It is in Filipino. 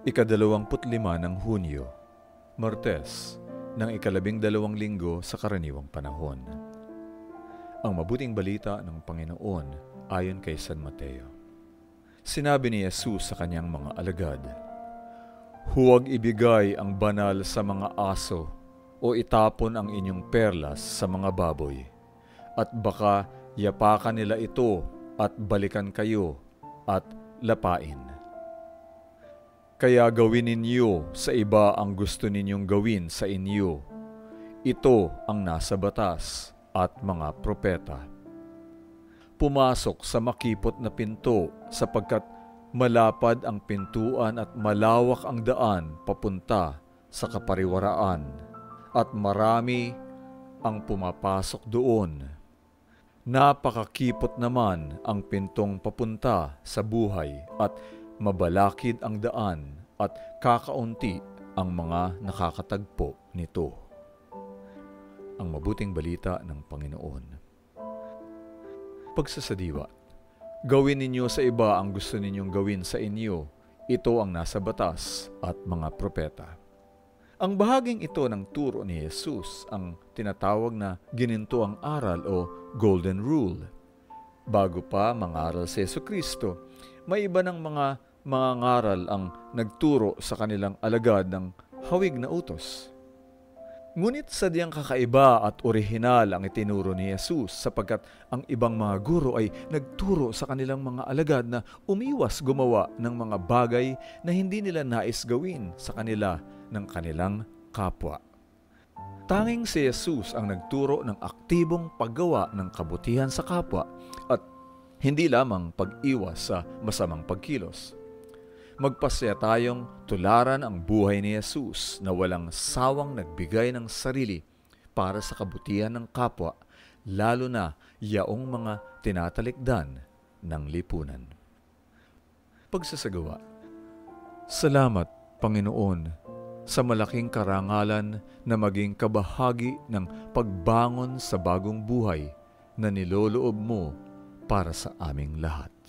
Ika-25 ng Hunyo, Martes, ng ika-12 linggo sa karaniwang panahon. Ang mabuting balita ng Panginoon ayon kay San Mateo. Sinabi ni Jesus sa kanyang mga alagad, "Huwag ibigay ang banal sa mga aso o itapon ang inyong perlas sa mga baboy, at baka yapakan nila ito at balikan kayo at lapain. Kaya gawin ninyo sa iba ang gusto ninyong gawin sa inyo. Ito ang nasa batas at mga propeta. Pumasok sa makipot na pinto, sapagkat malapad ang pintuan at malawak ang daan papunta sa kapariwaraan, at marami ang pumapasok doon. Napakakipot naman ang pintong papunta sa buhay, at mabalakid ang daan, at kakaunti ang mga nakakatagpo nito." Ang mabuting balita ng Panginoon. Pagsasadiwa, gawin ninyo sa iba ang gusto ninyong gawin sa inyo. Ito ang nasa batas at mga propeta. Ang bahaging ito ng turo ni Jesus ang tinatawag na ginintuang aral o Golden Rule. Bago pa mangaral si Jesucristo, may iba ng mga mangaral ang nagturo sa kanilang alagad ng hawig na utos. Ngunit sadyang kakaiba at orihinal ang itinuro ni Jesus, sapagkat ang ibang mga guro ay nagturo sa kanilang mga alagad na umiwas gumawa ng mga bagay na hindi nila nais gawin sa kanila ng kanilang kapwa. Tanging si Jesus ang nagturo ng aktibong paggawa ng kabutihan sa kapwa at hindi lamang pag-iwas sa masamang pagkilos. Magpasya tayong tularan ang buhay ni Jesus na walang sawang nagbigay ng sarili para sa kabutihan ng kapwa, lalo na yaong mga tinatalikdan ng lipunan. Pagsasagawa. Salamat, Panginoon, sa malaking karangalan na maging kabahagi ng pagbangon sa bagong buhay na niloloob mo para sa aming lahat.